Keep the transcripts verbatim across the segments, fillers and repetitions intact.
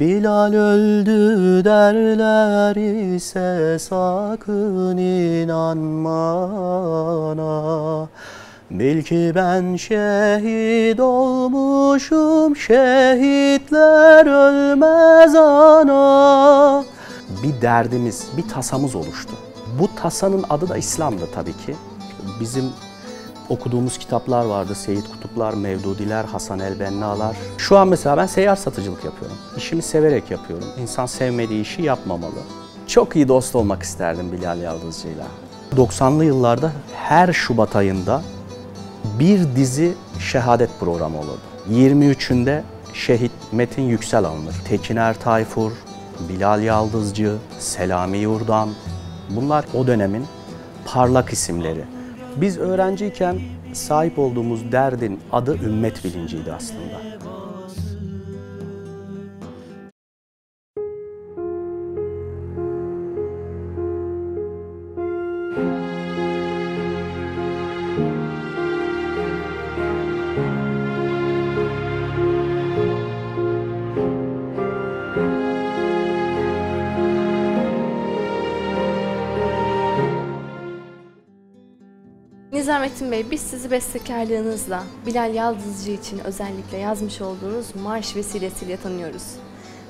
Bilal öldü derler ise sakın inanmana. Bil ki ben şehit olmuşum, şehitler ölmez ana. Bir derdimiz, bir tasamız oluştu. Bu tasanın adı da İslam'dı tabii ki. Bizim okuduğumuz kitaplar vardı. Seyyid Kutuplar, Mevdudiler, Hasan El Benna'lar. Şu an mesela ben seyyar satıcılık yapıyorum. İşimi severek yapıyorum. İnsan sevmediği işi yapmamalı. Çok iyi dost olmak isterdim Bilal Yaldızcı'yla. doksanlı yıllarda her Şubat ayında bir dizi şehadet programı olurdu. yirmi üçünde şehit Metin Yüksel alınır. Tekiner Tayfur, Bilal Yaldızcı, Selami Yurdan. Bunlar o dönemin parlak isimleri. Biz öğrenciyken sahip olduğumuz derdin adı ümmet bilinciydi aslında. Nizamettin Bey, biz sizi bestekarlığınızla, Bilal Yaldızcı için özellikle yazmış olduğunuz marş vesilesiyle tanıyoruz.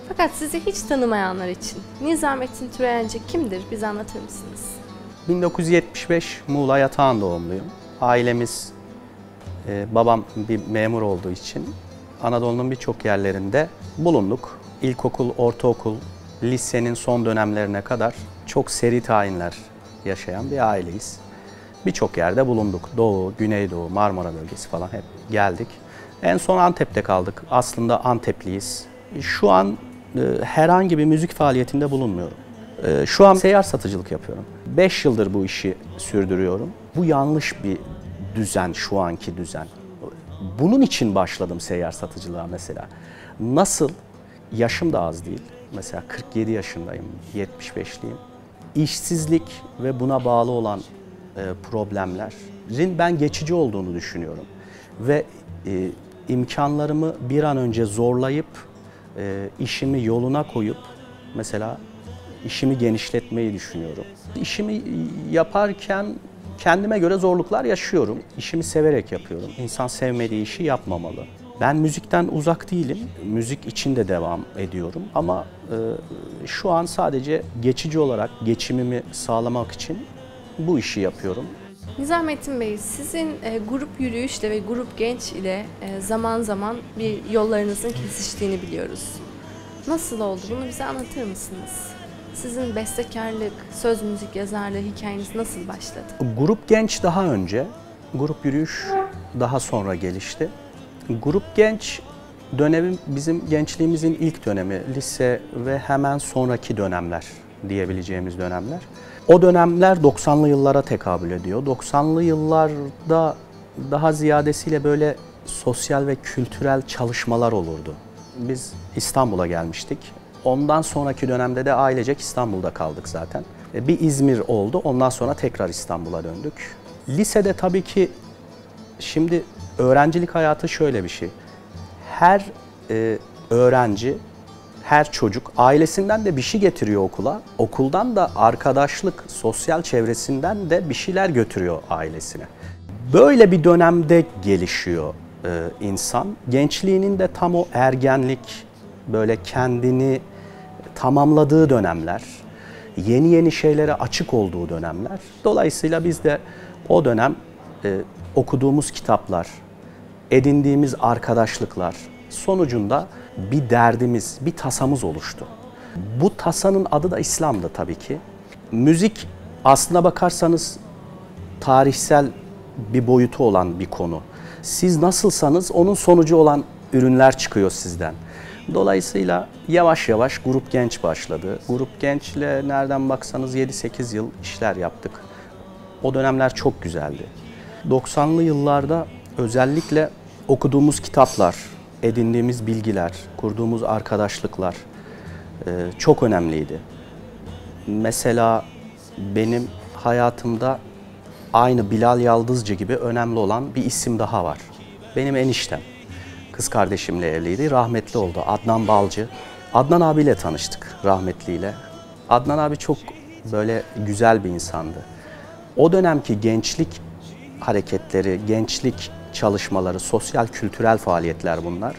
Fakat sizi hiç tanımayanlar için Nizamettin Türeyenci kimdir, bize anlatır mısınız? bin dokuz yüz yetmiş beş Muğla Yatağan doğumluyum. Ailemiz, babam bir memur olduğu için Anadolu'nun birçok yerlerinde bulunduk. İlkokul, ortaokul, lisenin son dönemlerine kadar çok seri tayinler yaşayan bir aileyiz. Birçok yerde bulunduk. Doğu, Güneydoğu, Marmara bölgesi falan hep geldik. En son Antep'te kaldık. Aslında Antepliyiz. Şu an e, herhangi bir müzik faaliyetinde bulunmuyorum. E, şu an seyyar satıcılık yapıyorum. beş yıldır bu işi sürdürüyorum. Bu yanlış bir düzen, şu anki düzen. Bunun için başladım seyyar satıcılığa mesela. Nasıl? Yaşım da az değil. Mesela kırk yedi yaşındayım, yetmiş beşliyim. İşsizlik ve buna bağlı olan problemlerin ben geçici olduğunu düşünüyorum. Ve e, imkanlarımı bir an önce zorlayıp, e, işimi yoluna koyup, mesela işimi genişletmeyi düşünüyorum. İşimi yaparken kendime göre zorluklar yaşıyorum. İşimi severek yapıyorum. İnsan sevmediği işi yapmamalı. Ben müzikten uzak değilim. Müzik için de devam ediyorum. Ama e, şu an sadece geçici olarak geçimimi sağlamak için bu işi yapıyorum. Nizamettin Bey, sizin e, grup yürüyüşle ve grup genç ile e, zaman zaman bir yollarınızın kesiştiğini biliyoruz. Nasıl oldu? Bunu bize anlatır mısınız? Sizin bestekarlık, söz müzik yazarlığı hikayeniz nasıl başladı? Grup genç daha önce, grup yürüyüş daha sonra gelişti. Grup genç dönemi bizim gençliğimizin ilk dönemi, lise ve hemen sonraki dönemler diyebileceğimiz dönemler. O dönemler doksanlı yıllara tekabül ediyor. doksanlı yıllarda daha ziyadesiyle böyle sosyal ve kültürel çalışmalar olurdu. Biz İstanbul'a gelmiştik. Ondan sonraki dönemde de ailecek İstanbul'da kaldık zaten. Bir İzmir oldu. Ondan sonra tekrar İstanbul'a döndük. Lisede tabii ki şimdi öğrencilik hayatı şöyle bir şey. Her e, öğrenci, her çocuk ailesinden de bir şey getiriyor okula, okuldan da arkadaşlık, sosyal çevresinden de bir şeyler götürüyor ailesine. Böyle bir dönemde gelişiyor e, insan. Gençliğinin de tam o ergenlik, böyle kendini tamamladığı dönemler, yeni yeni şeylere açık olduğu dönemler. Dolayısıyla biz de o dönem e, okuduğumuz kitaplar, edindiğimiz arkadaşlıklar sonucunda bir derdimiz, bir tasamız oluştu. Bu tasanın adı da İslam'dı tabii ki. Müzik aslına bakarsanız tarihsel bir boyutu olan bir konu. Siz nasılsanız onun sonucu olan ürünler çıkıyor sizden. Dolayısıyla yavaş yavaş Grup Genç başladı. Grup Genç'le nereden baksanız yedi sekiz yıl işler yaptık. O dönemler çok güzeldi. doksanlı yıllarda özellikle okuduğumuz kitaplar, edindiğimiz bilgiler, kurduğumuz arkadaşlıklar e, çok önemliydi. Mesela benim hayatımda aynı Bilal Yaldızcı gibi önemli olan bir isim daha var. Benim eniştem, kız kardeşimle evliydi, rahmetli oldu. Adnan Balcı, Adnan abiyle tanıştık, rahmetliyle. Adnan abi çok böyle güzel bir insandı. O dönemki gençlik hareketleri, gençlik çalışmaları, sosyal kültürel faaliyetler bunlar.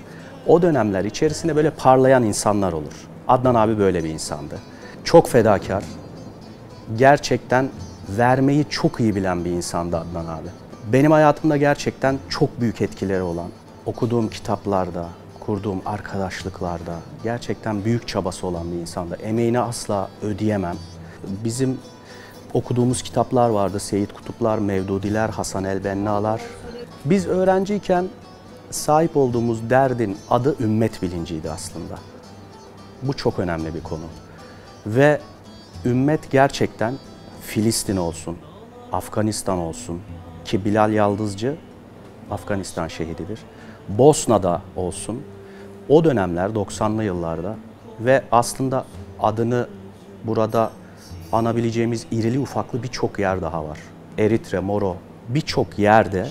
O dönemler içerisinde böyle parlayan insanlar olur. Adnan abi böyle bir insandı. Çok fedakar, gerçekten vermeyi çok iyi bilen bir insandı Adnan abi. Benim hayatımda gerçekten çok büyük etkileri olan, okuduğum kitaplarda, kurduğum arkadaşlıklarda gerçekten büyük çabası olan bir insandı. Emeğini asla ödeyemem. Bizim okuduğumuz kitaplar vardı. Seyyid Kutuplar, Mevdudiler, Hasan El Bennalar. Biz öğrenciyken sahip olduğumuz derdin adı ümmet bilinciydi aslında. Bu çok önemli bir konu. Ve ümmet gerçekten Filistin olsun, Afganistan olsun ki Bilal Yaldızcı Afganistan şehididir. Bosna'da olsun, o dönemler doksanlı yıllarda ve aslında adını burada anabileceğimiz irili ufaklı birçok yer daha var. Eritre, Moro, birçok yerde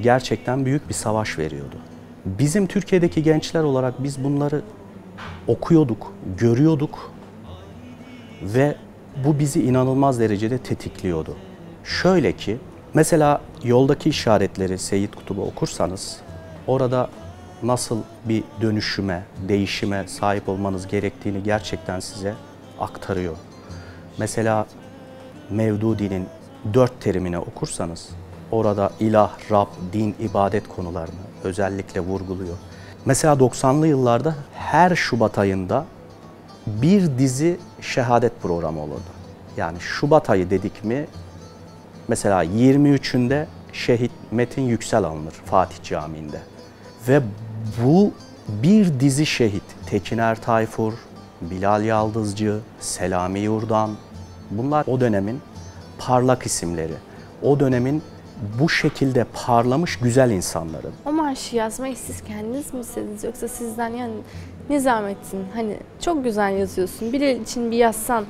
gerçekten büyük bir savaş veriyordu. Bizim Türkiye'deki gençler olarak biz bunları okuyorduk, görüyorduk ve bu bizi inanılmaz derecede tetikliyordu. Şöyle ki, mesela yoldaki işaretleri Seyyid Kutub'u okursanız, orada nasıl bir dönüşüme, değişime sahip olmanız gerektiğini gerçekten size aktarıyor. Mesela Mevdudi'nin dört terimini okursanız, orada ilah, Rab, din, ibadet konularını özellikle vurguluyor. Mesela doksanlı yıllarda her Şubat ayında bir dizi şehadet programı olurdu. Yani Şubat ayı dedik mi, mesela yirmi üçünde şehit Metin Yüksel alınır Fatih Camii'nde. Ve bu bir dizi şehit, Tekiner Tayfur, Bilal Yaldızcı, Selami Yurdan, bunlar o dönemin parlak isimleri, o dönemin bu şekilde parlamış güzel insanların. O marşı yazmayı siz kendiniz mi istediniz, yoksa sizden yani Nizamettin, hani çok güzel yazıyorsun, biri için bir yazsan?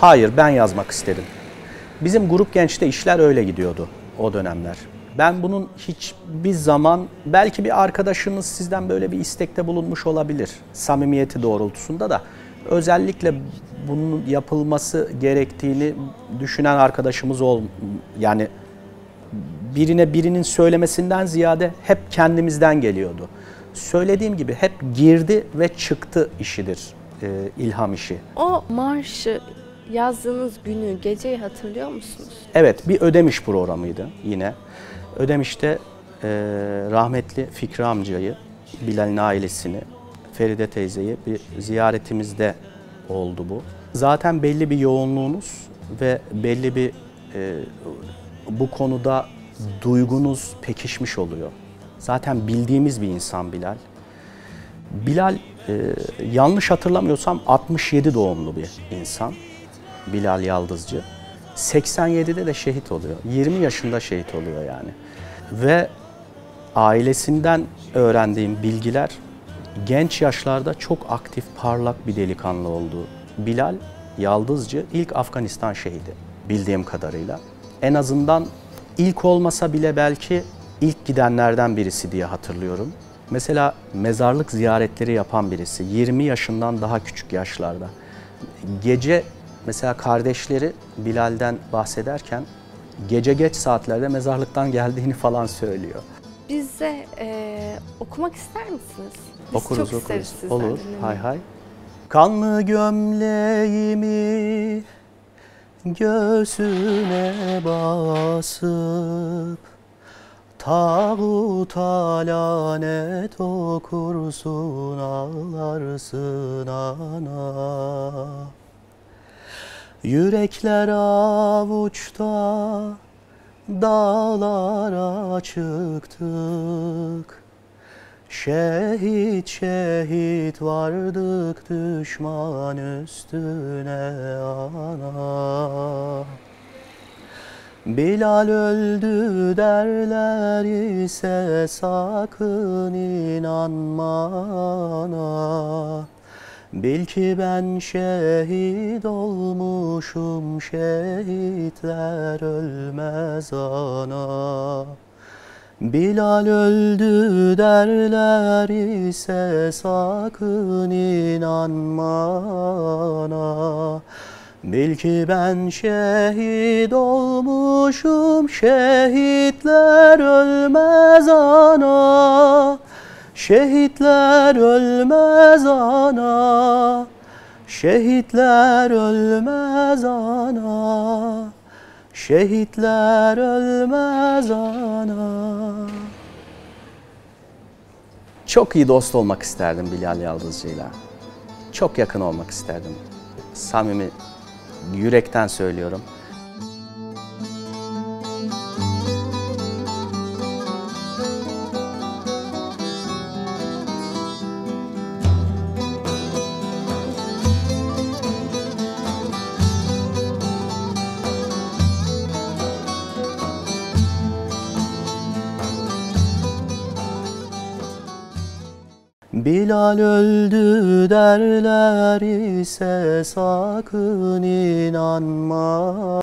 Hayır, ben yazmak istedim. Bizim Grup Genç'te işler öyle gidiyordu o dönemler. Ben bunun hiçbir zaman, belki bir arkadaşınız sizden böyle bir istekte bulunmuş olabilir, samimiyeti doğrultusunda da özellikle bunun yapılması gerektiğini düşünen arkadaşımız ol, yani birine birinin söylemesinden ziyade hep kendimizden geliyordu. Söylediğim gibi hep girdi ve çıktı işidir, ilham işi. O marşı yazdığınız günü, geceyi hatırlıyor musunuz? Evet, bir Ödemiş programıydı yine. Ödemiş'te e, rahmetli Fikri amcayı, Bilal'in ailesini, Feride teyzeyi bir ziyaretimizde oldu bu. Zaten belli bir yoğunluğunuz ve belli bir e, bu konuda duygunuz pekişmiş oluyor. Zaten bildiğimiz bir insan Bilal. Bilal e, yanlış hatırlamıyorsam altmış yedi doğumlu bir insan. Bilal Yaldızcı. seksen yedide de şehit oluyor. yirmi yaşında şehit oluyor yani. Ve ailesinden öğrendiğim bilgiler, genç yaşlarda çok aktif, parlak bir delikanlı olduğu. Bilal Yaldızcı ilk Afganistan şehidi bildiğim kadarıyla. En azından ilk olmasa bile belki ilk gidenlerden birisi diye hatırlıyorum. Mesela mezarlık ziyaretleri yapan birisi, yirmi yaşından daha küçük yaşlarda. Gece mesela kardeşleri Bilal'den bahsederken gece geç saatlerde mezarlıktan geldiğini falan söylüyor. Bize e, okumak ister misiniz? Biz okuruz, çok okuruz. Olur, hay hay. Kanlı gömleğimi göğsüne basıp tağuta lanet okursun, ağlarsın ana. Yürekler avuçta, dağlara çıktık. Şehit şehit vardık, düşman üstüne ana. Bilal öldü derler ise sakın inanma ana. Bil ki ben şehit olmuşum, şehitler ölmez ana. Bilal öldü derler ise sakın inanmana. Bil ki ben şehit olmuşum, şehitler ölmez ana. Şehitler ölmez ana. Şehitler ölmez ana. Şehitler ölmez ana. Çok iyi dost olmak isterdim Bilal Yaldızcı'yla. Çok yakın olmak isterdim. Samimi, yürekten söylüyorum. Bilal öldü derler ise sakın inanma.